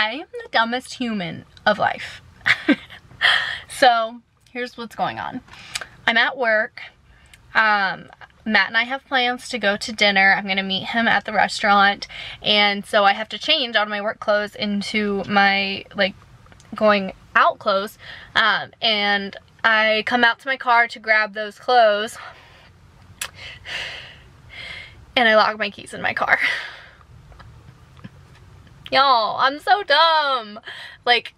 I am the dumbest human of life. So here's what's going on. I'm at work. Matt and I have plans to go to dinner. I'm gonna meet him at the restaurant, and so I have to change out of my work clothes into my like going out clothes, and I come out to my car to grab those clothes and I lock my keys in my car. Y'all, I'm so dumb. Like,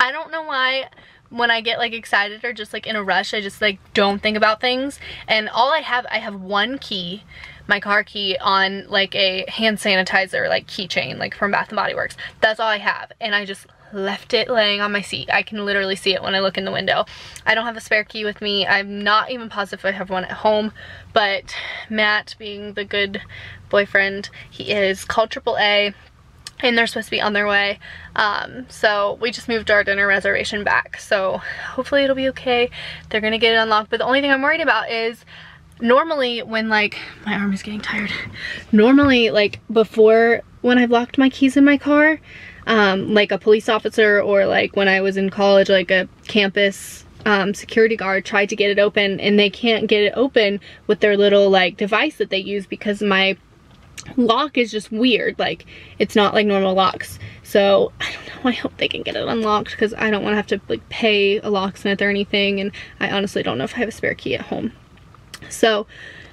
I don't know why when I get like excited or just like in a rush, I just like don't think about things. And all I have one key, my car key, on like a hand sanitizer like keychain, like from Bath and Body Works. That's all I have, and I just left it laying on my seat. I can literally see it when I look in the window. I don't have a spare key with me. I'm not even positive I have one at home, but Matt, being the good boyfriend he is, called AAA, and they're supposed to be on their way. So we just moved our dinner reservation back, so hopefully it'll be okay. They're gonna get it unlocked, but the only thing I'm worried about is, normally when like, my arm is getting tired, normally like before when I've locked my keys in my car, like a police officer or like when I was in college, like a campus security guard tried to get it open, and they can't get it open with their little like device that they use because my lock is just weird. Like, it's not like normal locks. So I don't know, I hope they can get it unlocked because I don't want to have to like pay a locksmith or anything, and I honestly don't know if I have a spare key at home. So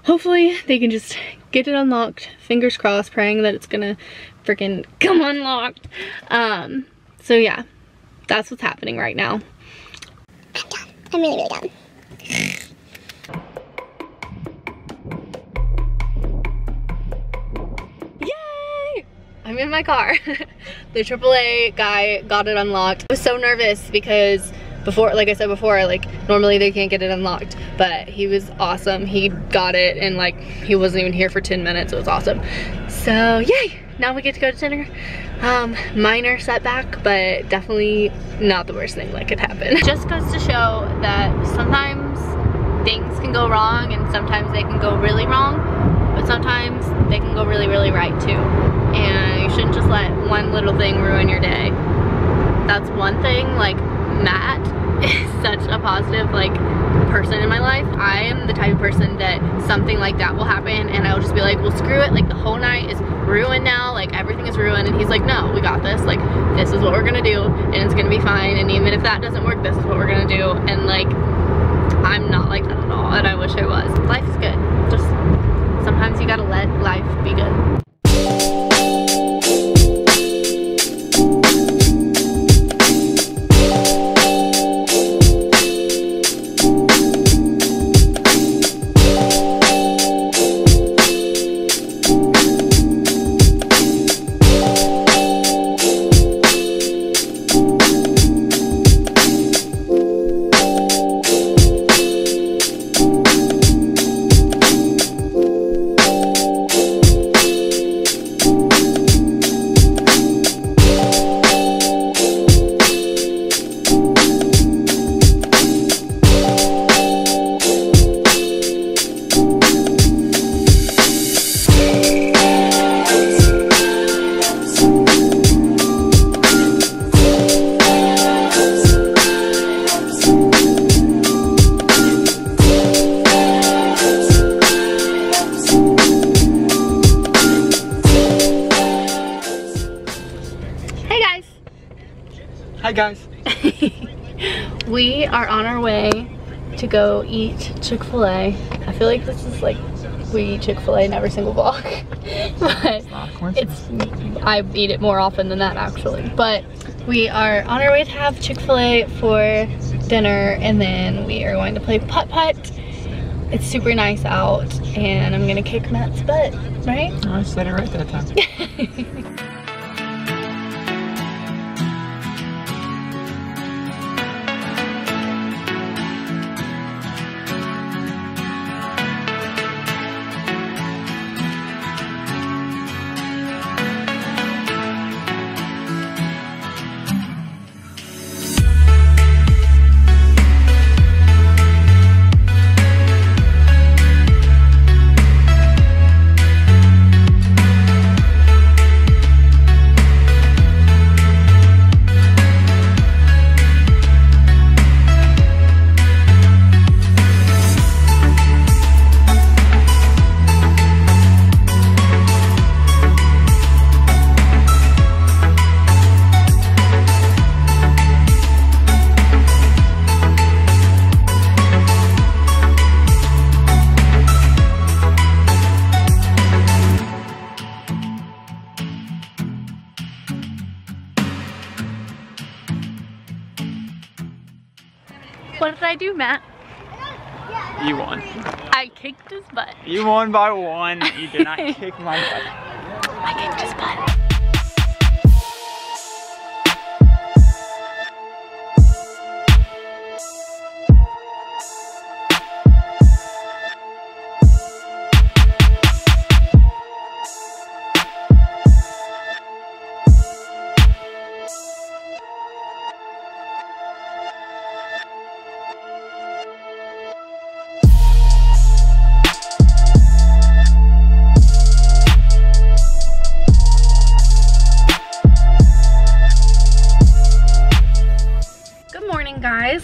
hopefully they can just get it unlocked. Fingers crossed, praying that it's gonna freaking come unlocked. So yeah, that's what's happening right now. I'm done. I'm really, really done. I'm in my car. The AAA guy got it unlocked. I was so nervous because before, like I said before, like normally they can't get it unlocked, but he was awesome. He got it, and like he wasn't even here for 10 minutes. It was awesome. So yay, now we get to go to dinner. Minor setback, but definitely not the worst thing that could happen. It just goes to show that sometimes things can go wrong, and sometimes they can go really wrong, but sometimes they can go really, really right too. And you shouldn't just let one little thing ruin your day. That's one thing, like Matt is such a positive like person in my life. I am the type of person that something like that will happen and I'll just be like, well, screw it, like the whole night is ruined now, like everything is ruined. And he's like, no, we got this, like this is what we're gonna do, and it's gonna be fine, and even if that doesn't work, this is what we're gonna do. And like, I'm not like that at all, and I wish I was. Life is good. Just sometimes you gotta let life be good. Hi guys. We are on our way to go eat Chick-fil-A. I feel like this is like, we eat Chick-fil-A in every single vlog. But it's, I eat it more often than that actually. But we are on our way to have Chick-fil-A for dinner, and then we are going to play putt-putt. It's super nice out, and I'm gonna kick Matt's butt, right? Oh, I said it right that time. I do, Matt? You won. I kicked his butt. You won by one. You did not kick my butt. I kicked his butt.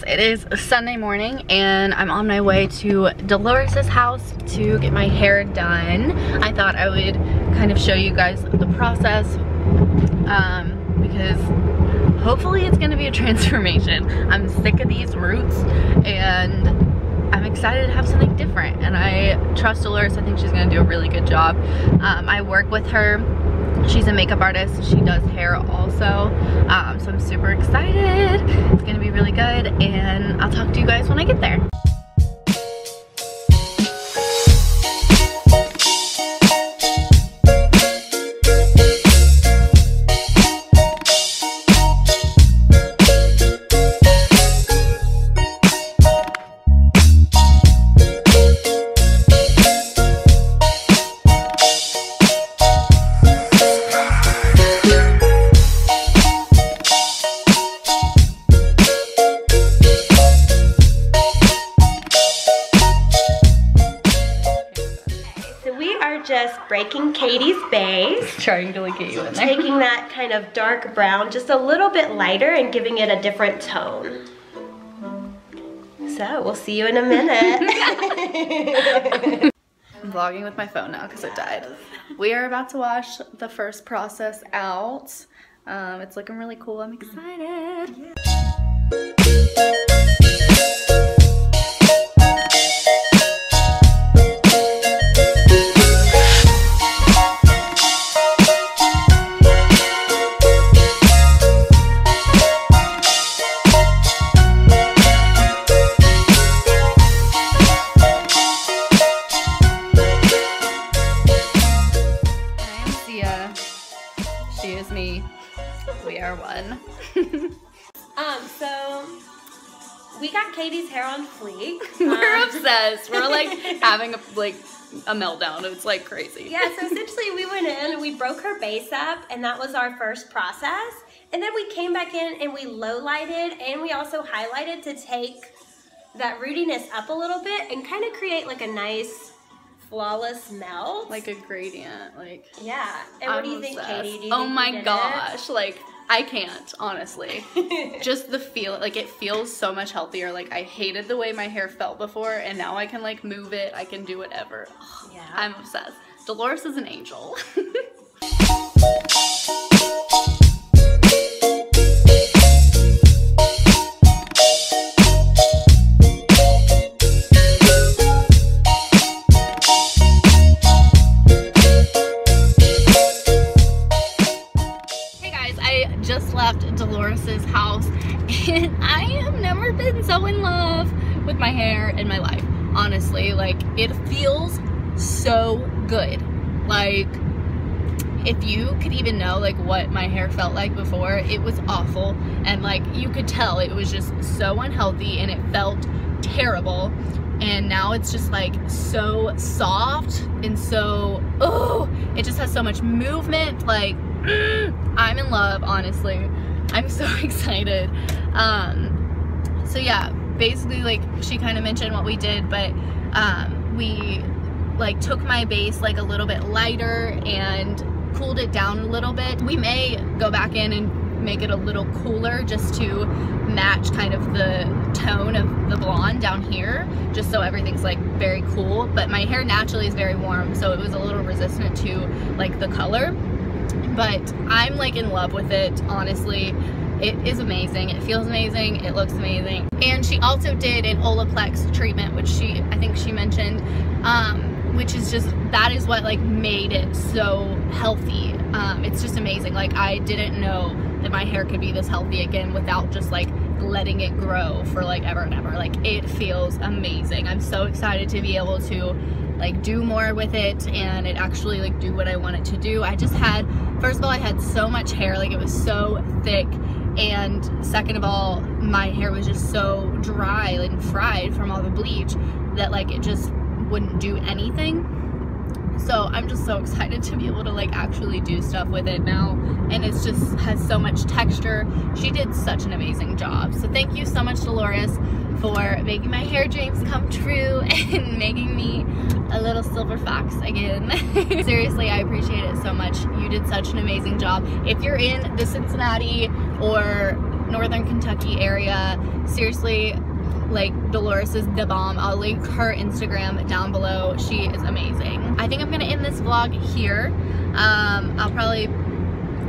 It is Sunday morning and I'm on my way to Delores' house to get my hair done. I thought I would kind of show you guys the process because hopefully it's going to be a transformation. I'm sick of these roots and I'm excited to have something different, and I trust Delores. I think she's going to do a really good job. I work with her. She's a makeup artist. She does hair also, so I'm super excited. It's gonna be really good, and I'll talk to you guys when I get there. Breaking Katie's base. Trying to get you in there. Taking that kind of dark brown, just a little bit lighter, and giving it a different tone. So we'll see you in a minute. I'm vlogging with my phone now because it died. We are about to wash the first process out. It's looking really cool. I'm excited. Yeah. We got Katie's hair on fleek. We're obsessed. We're like having a meltdown. It's like crazy. Yeah, so essentially we went in and we broke her base up, and that was our first process. And then we came back in and we low lighted, and we also highlighted to take that rootiness up a little bit and kind of create like a nice flawless melt. Like a gradient. Like, yeah. And what do you think, Katie? Do you think we did it? Oh my gosh. Like, I can't, honestly. Just the feel, like it feels so much healthier. Like I hated the way my hair felt before, and now I can like move it, I can do whatever. Oh, yeah. I'm obsessed. Delores is an angel. Delores' house, and I have never been so in love with my hair in my life, honestly. Like, it feels so good. Like, if you could even know like what my hair felt like before, it was awful, and like you could tell it was just so unhealthy and it felt terrible. And now it's just like so soft and so, oh, it just has so much movement. Like, I'm in love, honestly. I'm so excited. So yeah, basically, like she kind of mentioned what we did, but we like took my base like a little bit lighter and cooled it down a little bit. We may go back in and make it a little cooler just to match kind of the tone of the blonde down here, just so everything's like very cool. But my hair naturally is very warm, so it was a little resistant to like the color. But I'm like in love with it, honestly. It is amazing. It feels amazing. It looks amazing. And she also did an Olaplex treatment, which I think she mentioned, which is just, that is what like made it so healthy. It's just amazing. Like, I didn't know that my hair could be this healthy again without just like letting it grow for like ever and ever. Like, it feels amazing. I'm so excited to be able to like do more with it and it actually like do what I want it to do. I just had, first of all, I had so much hair, like it was so thick, and second of all, my hair was just so dry and fried from all the bleach that like it just wouldn't do anything. So I'm just so excited to be able to like actually do stuff with it now, and it's just has so much texture. She did such an amazing job. So thank you so much, Delores, for making my hair dreams come true and making me a little silver fox again. Seriously, I appreciate it so much. You did such an amazing job. If you're in the Cincinnati or Northern Kentucky area, seriously, like, Delores is the bomb. I'll link her Instagram down below. She is amazing. I think I'm gonna end this vlog here. I'll probably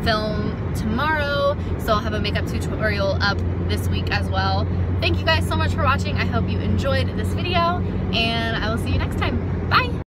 film tomorrow, so I'll have a makeup tutorial up this week as well. Thank you guys so much for watching. I hope you enjoyed this video, and